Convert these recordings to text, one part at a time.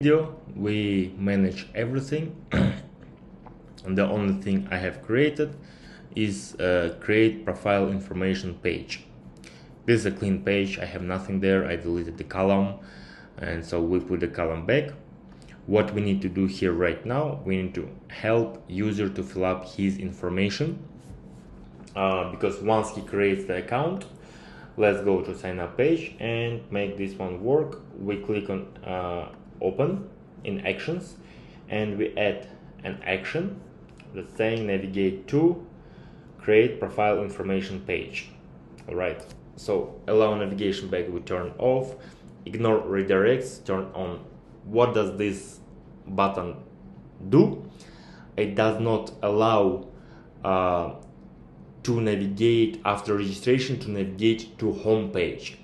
video we manage everything. And the only thing I have created is create profile information page. This is a clean page, I have nothing there, I deleted the column, and so we put the column back. What we need to do here right now, we need to help user to fill up his information, because once he creates the account, let's go to sign up page and make this one work. We click on open in actions, and we add an action that's saying navigate to create profile information page. All right, so allow navigation back, we turn off, ignore redirects, turn on. What does this button do? It does not allow to navigate after registration to navigate to home page,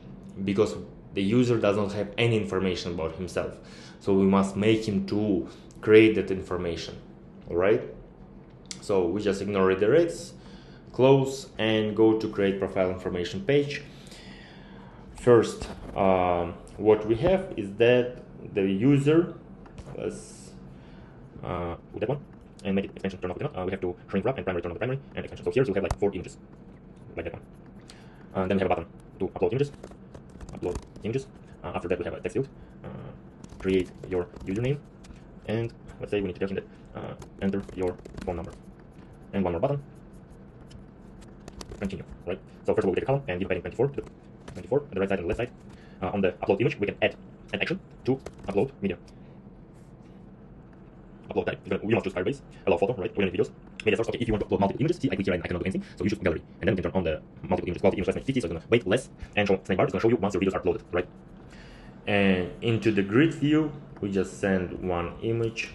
because the user does not have any information about himself, so we must make him to create that information. All right, so we just ignore redirects, close, and go to create profile information page. First, what we have is that the user, let's do that one and make it extension turn off the we have to shrink wrap and primary turn on the primary and extension. So here you have like 4 images, like that one. And then we have a button to upload images. Upload images. After that we have a text field. Create your username, and let's say we need to tell him that enter your phone number. And one more button. Continue. Right. So first of all we take a column and give a padding 24 to 24 on the right side and the left side. On the upload image we can add an action to upload media. Upload type, you must choose Firebase, allow photo, right? We're going to videos, media source. Okay, if you want to upload multiple images, see, I click here and I cannot do anything, so you choose gallery, and then we can turn on the multiple images. Quality image less than 50, so it's going to wait less, and show snack bar, it's going to show you once your videos are uploaded, right? And into the grid view, we just send one image,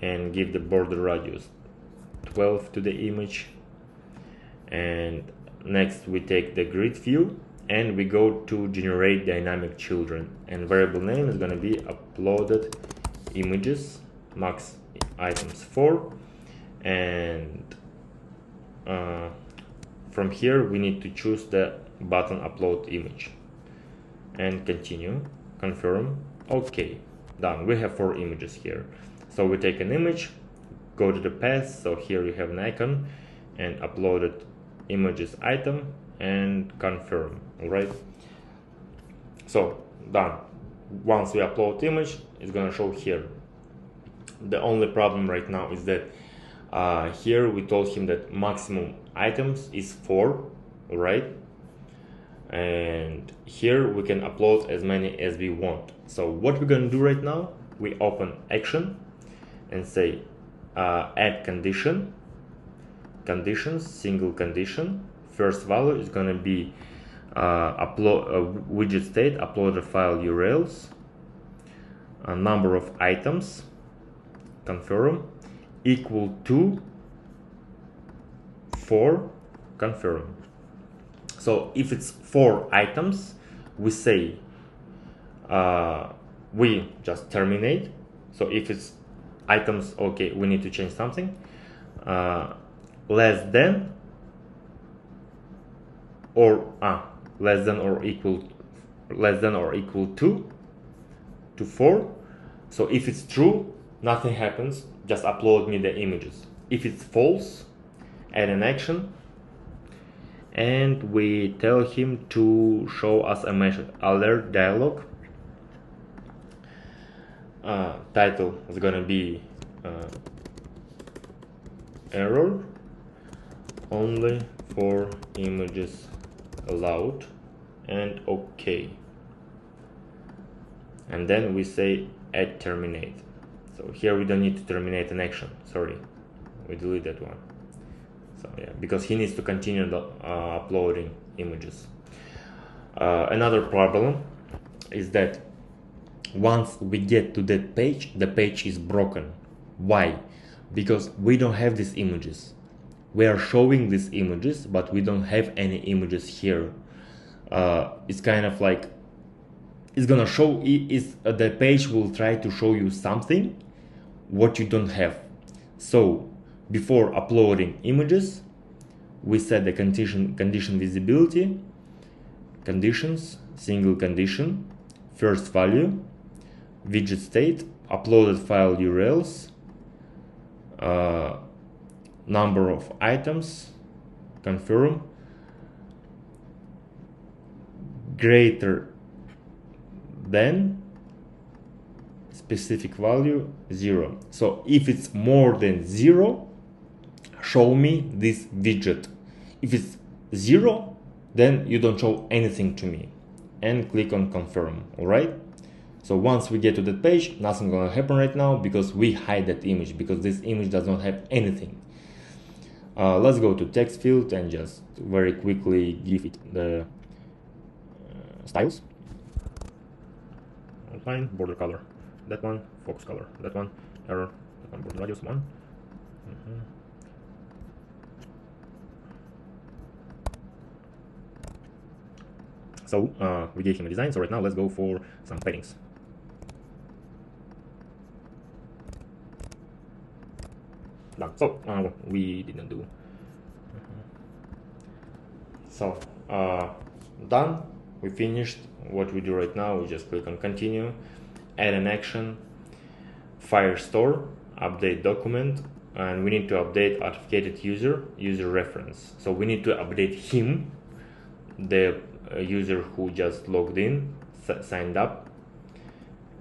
and give the border radius 12 to the image, and next we take the grid view, and we go to generate dynamic children, and variable name is going to be uploaded images. Max items 4, and from here we need to choose the button upload image and continue, confirm, okay, done. We have 4 images here, so we take an image, go to the path, so here you have an icon and uploaded images item and confirm. All right, so done. Once we upload image, it's gonna show here. The only problem right now is that here we told him that maximum items is 4, right? And here we can upload as many as we want. So what we're gonna do right now, we open action and say add condition, conditions, single condition. First value is gonna be upload widget state, uploader file URLs, a number of items. Confirm equal to 4, confirm. So if it's 4 items, we say we just terminate. So if it's items, okay, we need to change something less than or less than or equal to 4. So if it's true, nothing happens, just upload me the images. If it's false, add an action, and we tell him to show us a message alert dialog. Title is gonna be error, only 4 images allowed, and okay. And then we say add terminate. So here we don't need to terminate an action, sorry, we delete that one. So yeah, because he needs to continue the, uploading images. Another problem is that once we get to that page, the page is broken. Why? Because we don't have these images. We are showing these images, but we don't have any images here. It's kind of like it's gonna show, the page will try to show you something what you don't have. So before uploading images, we set the condition visibility, conditions, single condition, first value, widget state, uploaded file URLs, number of items, confirm, greater than specific value 0. So if it's more than 0, show me this widget. If it's 0, then you don't show anything to me, and click on confirm. All right. So once we get to that page, nothing gonna happen right now because we hide that image, because this image does not have anything. Let's go to text field and just very quickly give it the styles. Outline, border color, that one, fox color, that one, error, that one, border radius, one. So we gave him a design, so right now let's go for some pairings. Done. So we didn't do. So done. We finished. What we do right now, we just click on continue, add an action, Firestore, update document, and we need to update authenticated user reference. So we need to update him, the user who just logged in, signed up,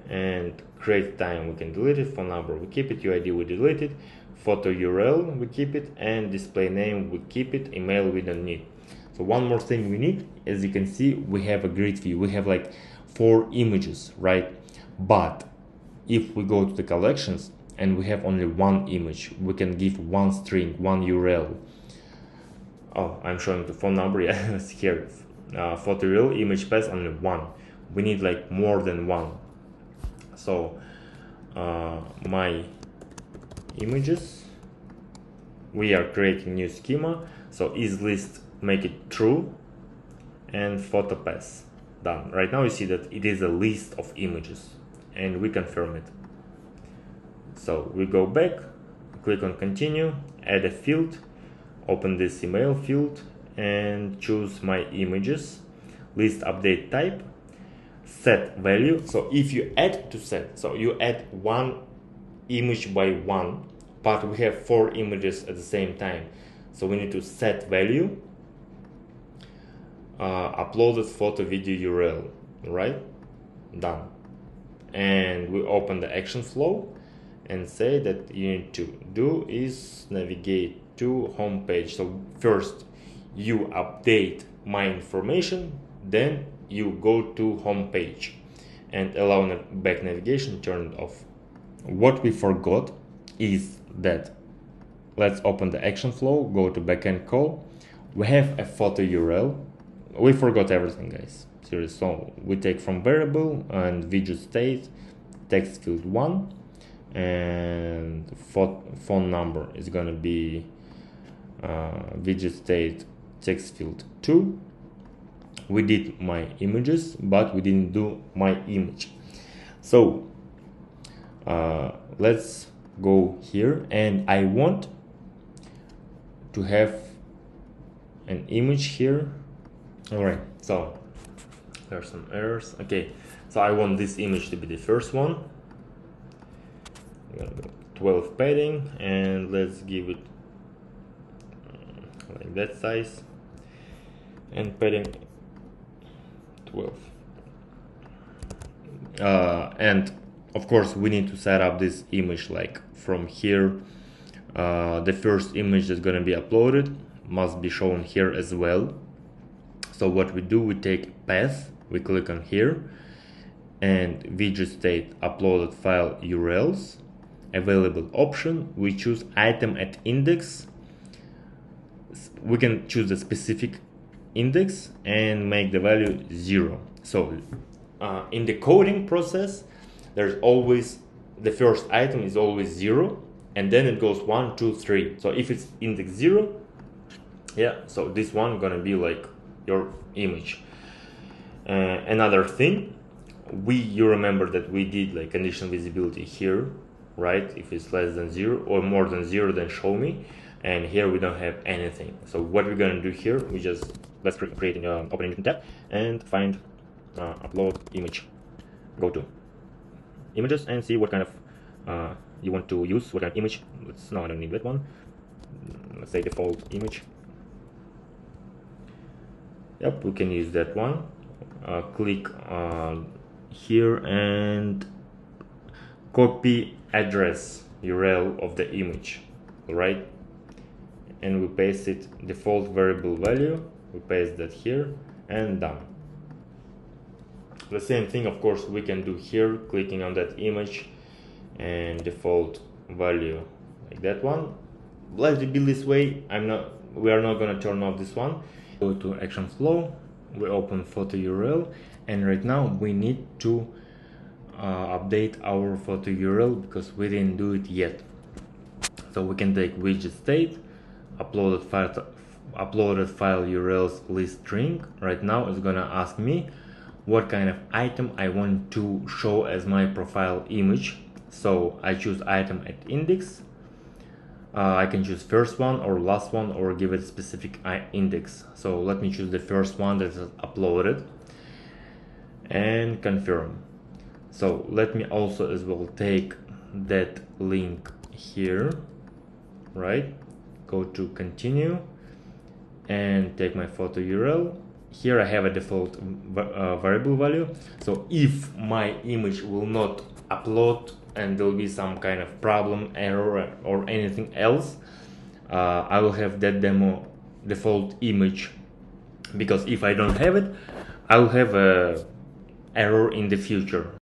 and create time we can delete it, phone number we keep it, UID we delete it, photo URL we keep it, and display name we keep it, email we don't need. So one more thing we need, as you can see, we have a grid view, we have like 4 images, right? But if we go to the collections and we have only 1 image, we can give 1 string, 1 URL. Oh, I'm showing the phone number, yeah, it's here. Photo URL, image path, only 1. We need like more than 1. So my images, we are creating new schema, so isList, make it true, and photo path, done. Right now you see that it is a list of images, and we confirm it. So we go back, click on continue, add a field, open this email field, and choose my images, list update type, set value. So if you add to set, so you add 1 image by 1, but we have 4 images at the same time, so we need to set value, uploaded photo video URL, right? Done. And we open the action flow and say that you need to do is navigate to home page. So first you update my information, then you go to home page, and allow back navigation turned off. What we forgot is that, let's open the action flow, go to backend call, we have a photo URL. We forgot everything, guys, seriously. So we take from variable and widget state, text field 1, and phone number is gonna be widget state, text field 2. We did my images, but we didn't do my image. So let's go here, and I want to have an image here. All right, so there are some errors. Okay, so I want this image to be the first one. 12 padding, and let's give it like that size, and padding 12. And of course we need to set up this image like from here. The first image that's gonna be uploaded must be shown here as well. So what we do, we take path, we click on here, and widget state, uploaded file URLs, available option, we choose item at index. We can choose a specific index and make the value 0. So in the coding process, there's always the first item is always 0, and then it goes 1, 2, 3. So if it's index 0, yeah, so this one gonna be like your image. Another thing, you remember that we did like conditional visibility here, right? If it's less than 0 or more than 0, then show me. And here we don't have anything. So what we're gonna do here, we just let's create an open tab and find upload image, go to images and see what kind of you want to use, what kind of image. No, I don't need that one. Let's say default image. Yep, we can use that one. Click here and copy address URL of the image, right? And we paste it, default variable value, we paste that here and done. The same thing, of course, we can do here, clicking on that image and default value like that one. Let's build this way. We are not gonna turn off this one. Go to action flow, we open photo URL, and right now we need to update our photo URL because we didn't do it yet. So we can take widget state, uploaded file URLs list string. Right now it's gonna ask me what kind of item I want to show as my profile image. So I choose item at index. I can choose first one or last one or give it a specific index. So let me choose the first one that is uploaded and confirm. So let me also as well take that link here, right? Go to continue and take my photo URL. Here I have a default variable value. So if my image will not upload and there will be some kind of problem, error or anything else, I will have that demo default image, because if I don't have it, I will have an error in the future.